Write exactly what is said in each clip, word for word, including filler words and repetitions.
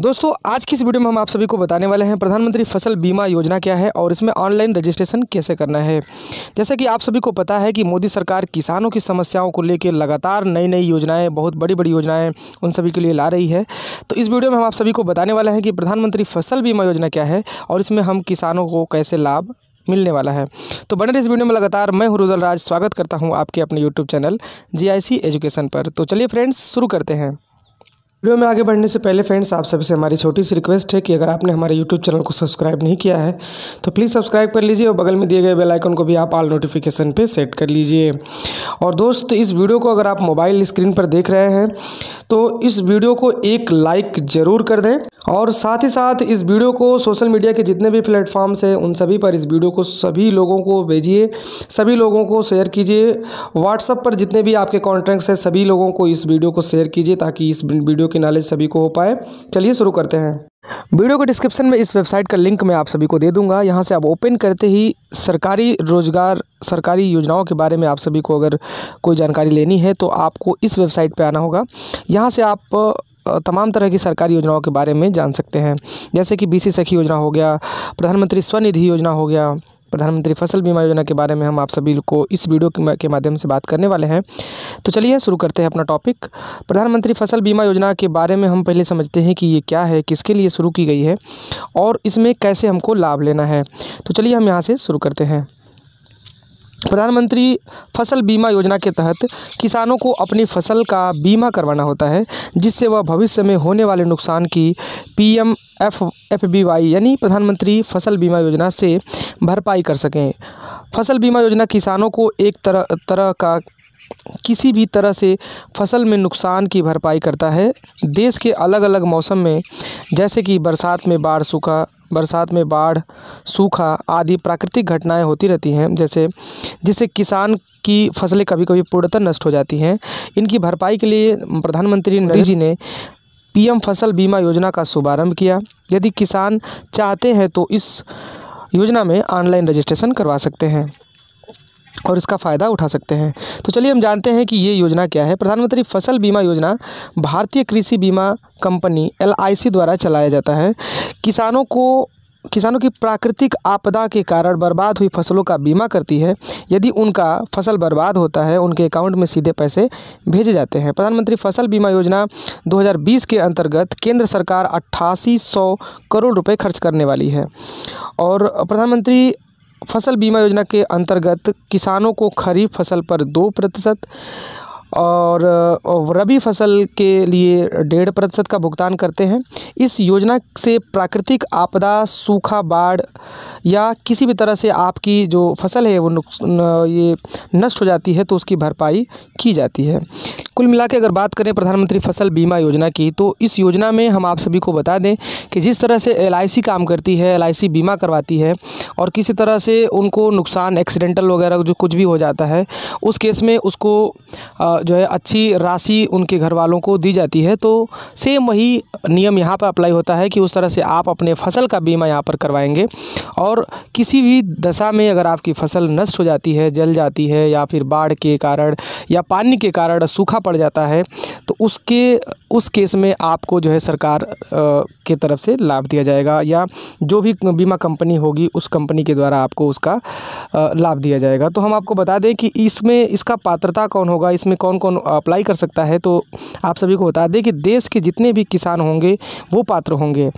दोस्तों आज की इस वीडियो में हम आप सभी को बताने वाले हैं प्रधानमंत्री फसल बीमा योजना क्या है और इसमें ऑनलाइन रजिस्ट्रेशन कैसे करना है। जैसे कि आप सभी को पता है कि मोदी सरकार किसानों की समस्याओं को लेकर लगातार नई नई योजनाएं, बहुत बड़ी बड़ी योजनाएं उन सभी के लिए ला रही है। तो इस वीडियो में हम आप सभी को बताने वाले हैं कि प्रधानमंत्री फसल बीमा योजना क्या है और इसमें हम किसानों को कैसे लाभ मिलने वाला है। तो बने रहिए इस वीडियो में लगातार। मैं हूं रुदल राज, स्वागत करता हूँ आपके अपने YouTube channel G I C education पर। तो चलिए फ्रेंड्स शुरू करते हैं। वीडियो में आगे बढ़ने से पहले फ्रेंड्स आप सबसे हमारी छोटी सी रिक्वेस्ट है कि अगर आपने हमारे यूट्यूब चैनल को सब्सक्राइब नहीं किया है तो प्लीज़ सब्सक्राइब कर लीजिए और बगल में दिए गए बेल आइकन को भी आप ऑल नोटिफिकेशन पे सेट कर लीजिए। और दोस्त इस वीडियो को अगर आप मोबाइल स्क्रीन पर देख रहे हैं तो इस वीडियो को एक लाइक ज़रूर कर दें और साथ ही साथ इस वीडियो को सोशल मीडिया के जितने भी प्लेटफॉर्म्स हैं उन सभी पर इस वीडियो को सभी लोगों को भेजिए, सभी लोगों को शेयर कीजिए। व्हाट्सएप पर जितने भी आपके कॉन्टैक्ट्स हैं सभी लोगों को इस वीडियो को शेयर कीजिए ताकि इस वीडियो की नॉलेज सभी को हो पाए। चलिए शुरू करते हैं। वीडियो के डिस्क्रिप्शन में इस वेबसाइट का लिंक मैं आप सभी को दे दूंगा। यहाँ से आप ओपन करते ही सरकारी रोजगार, सरकारी योजनाओं के बारे में आप सभी को अगर कोई जानकारी लेनी है तो आपको इस वेबसाइट पे आना होगा। यहाँ से आप तमाम तरह की सरकारी योजनाओं के बारे में जान सकते हैं, जैसे कि बीसी सखी योजना हो गया, प्रधानमंत्री स्वनिधि योजना हो गया, प्रधानमंत्री फसल बीमा योजना के बारे में हम आप सभी को इस वीडियो के माध्यम से बात करने वाले हैं। तो चलिए शुरू करते हैं अपना टॉपिक। प्रधानमंत्री फसल बीमा योजना के बारे में हम पहले समझते हैं कि ये क्या है, किसके लिए शुरू की गई है और इसमें कैसे हमको लाभ लेना है। तो चलिए हम यहाँ से शुरू करते हैं। प्रधानमंत्री फसल बीमा योजना के तहत किसानों को अपनी फसल का बीमा करवाना होता है जिससे वह भविष्य में होने वाले नुकसान की PM F F B Y यानी प्रधानमंत्री फसल बीमा योजना से भरपाई कर सकें। फसल बीमा योजना किसानों को एक तरह तरह का किसी भी तरह से फसल में नुकसान की भरपाई करता है। देश के अलग अलग मौसम में जैसे कि बरसात में बाढ़ सूखा बरसात में बाढ़ सूखा आदि प्राकृतिक घटनाएं होती रहती हैं, जैसे जिससे किसान की फसलें कभी कभी पूर्णतः नष्ट हो जाती हैं। इनकी भरपाई के लिए प्रधानमंत्री मोदी जी ने पीएम फसल बीमा योजना का शुभारंभ किया। यदि किसान चाहते हैं तो इस योजना में ऑनलाइन रजिस्ट्रेशन करवा सकते हैं और इसका फ़ायदा उठा सकते हैं। तो चलिए हम जानते हैं कि ये योजना क्या है। प्रधानमंत्री फसल बीमा योजना भारतीय कृषि बीमा कंपनी एल आई सी द्वारा चलाया जाता है। किसानों को किसानों की प्राकृतिक आपदा के कारण बर्बाद हुई फसलों का बीमा करती है। यदि उनका फसल बर्बाद होता है उनके अकाउंट में सीधे पैसे भेजे जाते हैं। प्रधानमंत्री फसल बीमा योजना दो हज़ार बीस के अंतर्गत केंद्र सरकार अट्ठासी सौ करोड़ रुपए खर्च करने वाली है और प्रधानमंत्री फसल बीमा योजना के अंतर्गत किसानों को खरीफ फसल पर दो प्रतिशत और रबी फसल के लिए डेढ़ प्रतिशत का भुगतान करते हैं। इस योजना से प्राकृतिक आपदा, सूखा, बाढ़ या किसी भी तरह से आपकी जो फसल है वो ये नष्ट हो जाती है तो उसकी भरपाई की जाती है। कुल मिला के अगर बात करें प्रधानमंत्री फसल बीमा योजना की तो इस योजना में हम आप सभी को बता दें कि जिस तरह से एल आई सी काम करती है, एल आई सी बीमा करवाती है और किसी तरह से उनको नुकसान एक्सीडेंटल वगैरह जो कुछ भी हो जाता है उस केस में उसको जो है अच्छी राशि उनके घर वालों को दी जाती है। तो सेम वही नियम यहाँ पर अप्लाई होता है कि उस तरह से आप अपने फसल का बीमा यहाँ पर करवाएंगे और किसी भी दशा में अगर आपकी फसल नष्ट हो जाती है, जल जाती है या फिर बाढ़ के कारण या पानी के कारण सूखा पड़ जाता है तो उसके उस केस में आपको जो है सरकार आ, के तरफ से लाभ दिया जाएगा या जो भी बीमा कंपनी होगी उस कंपनी के द्वारा आपको उसका लाभ दिया जाएगा। तो हम आपको बता दें कि इसमें इसका पात्रता कौन होगा, इसमें कौन कौन अप्लाई कर सकता है। तो आप सभी को बता दें कि देश के जितने भी किसान होंगे वो पात्र होंगे।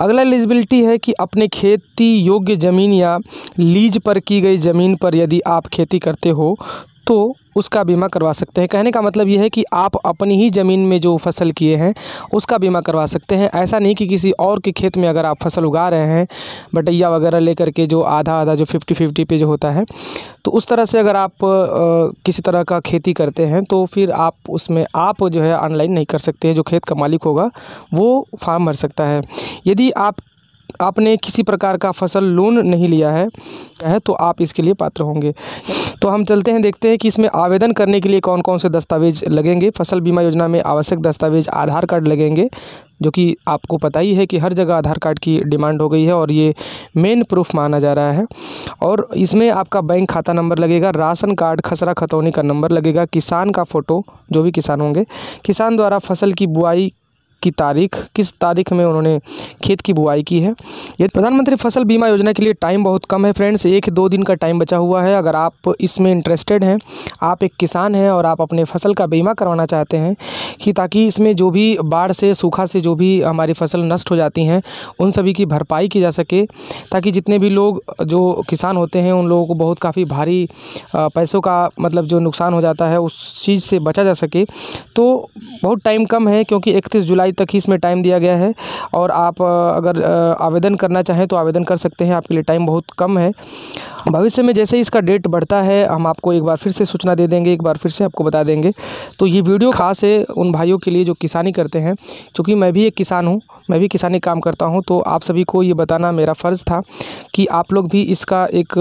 अगला एलिजिबिलिटी है कि अपने खेती योग्य ज़मीन या लीज पर की गई ज़मीन पर यदि आप खेती करते हो तो उसका बीमा करवा सकते हैं। कहने का मतलब यह है कि आप अपनी ही ज़मीन में जो फसल किए हैं उसका बीमा करवा सकते हैं। ऐसा नहीं कि किसी और के खेत में अगर आप फसल उगा रहे हैं, बटैया वगैरह लेकर के जो आधा आधा जो फिफ्टी फिफ्टी पे जो होता है, तो उस तरह से अगर आप आ, किसी तरह का खेती करते हैं तो फिर आप उसमें आप जो है ऑनलाइन नहीं कर सकते हैं। जो खेत का मालिक होगा वो फार्म भर सकता है। यदि आप आपने किसी प्रकार का फसल लोन नहीं लिया है है तो आप इसके लिए पात्र होंगे। तो हम चलते हैं, देखते हैं कि इसमें आवेदन करने के लिए कौन कौन से दस्तावेज लगेंगे। फसल बीमा योजना में आवश्यक दस्तावेज आधार कार्ड लगेंगे, जो कि आपको पता ही है कि हर जगह आधार कार्ड की डिमांड हो गई है और ये मेन प्रूफ माना जा रहा है। और इसमें आपका बैंक खाता नंबर लगेगा, राशन कार्ड, खसरा खतौनी का नंबर लगेगा, किसान का फ़ोटो, जो भी किसान होंगे, किसान द्वारा फसल की बुआई की तारीख किस तारीख में उन्होंने खेत की बुआई की है। ये प्रधानमंत्री फसल बीमा योजना के लिए टाइम बहुत कम है फ्रेंड्स, एक दो दिन का टाइम बचा हुआ है। अगर आप इसमें इंटरेस्टेड हैं, आप एक किसान हैं और आप अपने फसल का बीमा करवाना चाहते हैं कि ताकि इसमें जो भी बाढ़ से सूखा से जो भी हमारी फसल नष्ट हो जाती हैं उन सभी की भरपाई की जा सके, ताकि जितने भी लोग जो किसान होते हैं उन लोगों को बहुत काफ़ी भारी पैसों का मतलब जो नुकसान हो जाता है उस चीज़ से बचा जा सके। तो बहुत टाइम कम है क्योंकि इकतीस जुलाई तक ही इसमें टाइम दिया गया है और आप अगर आवेदन करना चाहें तो आवेदन कर सकते हैं, आपके लिए टाइम बहुत कम है। भविष्य में जैसे ही इसका डेट बढ़ता है हम आपको एक बार फिर से सूचना दे देंगे, एक बार फिर से आपको बता देंगे। तो ये वीडियो खास है उन भाइयों के लिए जो किसानी करते हैं, क्योंकि मैं भी एक किसान हूँ, मैं भी किसानी काम करता हूँ, तो आप सभी को ये बताना मेरा फ़र्ज़ था कि आप लोग भी इसका एक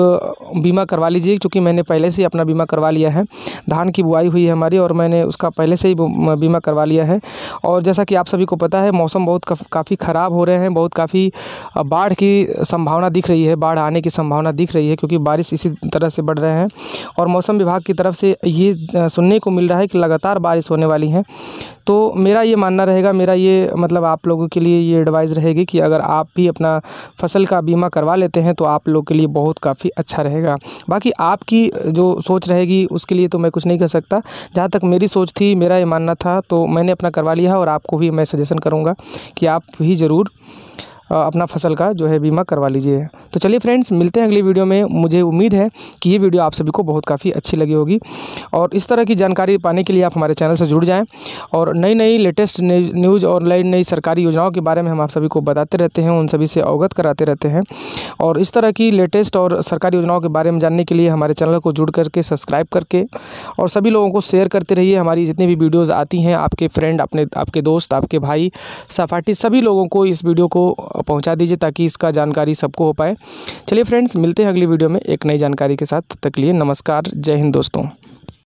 बीमा करवा लीजिए। क्योंकि मैंने पहले से अपना बीमा करवा लिया है, धान की बुआई हुई है हमारी और मैंने उसका पहले से ही बीमा करवा लिया है। और जैसा कि आप सभी को पता है मौसम बहुत काफ़ी ख़राब हो रहे हैं, बहुत काफ़ी बाढ़ की संभावना दिख रही है, बाढ़ आने की संभावना दिख रही है क्योंकि बारिश इसी तरह से बढ़ रहे हैं। और मौसम विभाग की तरफ से ये सुनने को मिल रहा है कि लगातार बारिश होने वाली है। तो मेरा ये मानना रहेगा, मेरा ये मतलब आप लोगों के लिए ये एडवाइस रहेगी कि अगर आप भी अपना फसल का बीमा करवा लेते हैं तो आप लोगों के लिए बहुत काफ़ी अच्छा रहेगा। बाकी आपकी जो सोच रहेगी उसके लिए तो मैं कुछ नहीं कर सकता, जहाँ तक मेरी सोच थी मेरा ये मानना था तो मैंने अपना करवा लिया है। और आपको भी मैं सजेशन करूँगा कि आप भी ज़रूर अपना फसल का जो है बीमा करवा लीजिए। तो चलिए फ्रेंड्स, मिलते हैं अगली वीडियो में। मुझे उम्मीद है कि ये वीडियो आप सभी को बहुत काफ़ी अच्छी लगी होगी और इस तरह की जानकारी पाने के लिए आप हमारे चैनल से जुड़ जाएं और नई नई लेटेस्ट न्यूज़ और नई नई सरकारी योजनाओं के बारे में हम आप सभी को बताते रहते हैं, उन सभी से अवगत कराते रहते हैं। और इस तरह की लेटेस्ट और सरकारी योजनाओं के बारे में जानने के लिए हमारे चैनल को जुड़ करके सब्सक्राइब करके और सभी लोगों को शेयर करते रहिए। हमारी जितनी भी वीडियोज़ आती हैं आपके फ्रेंड, अपने आपके दोस्त, आपके भाई, सहपाठी सभी लोगों को इस वीडियो को पहुंचा दीजिए ताकि इसका जानकारी सबको हो पाए। चलिए फ्रेंड्स, मिलते हैं अगली वीडियो में एक नई जानकारी के साथ। तब तक के लिए नमस्कार, जय हिंद दोस्तों।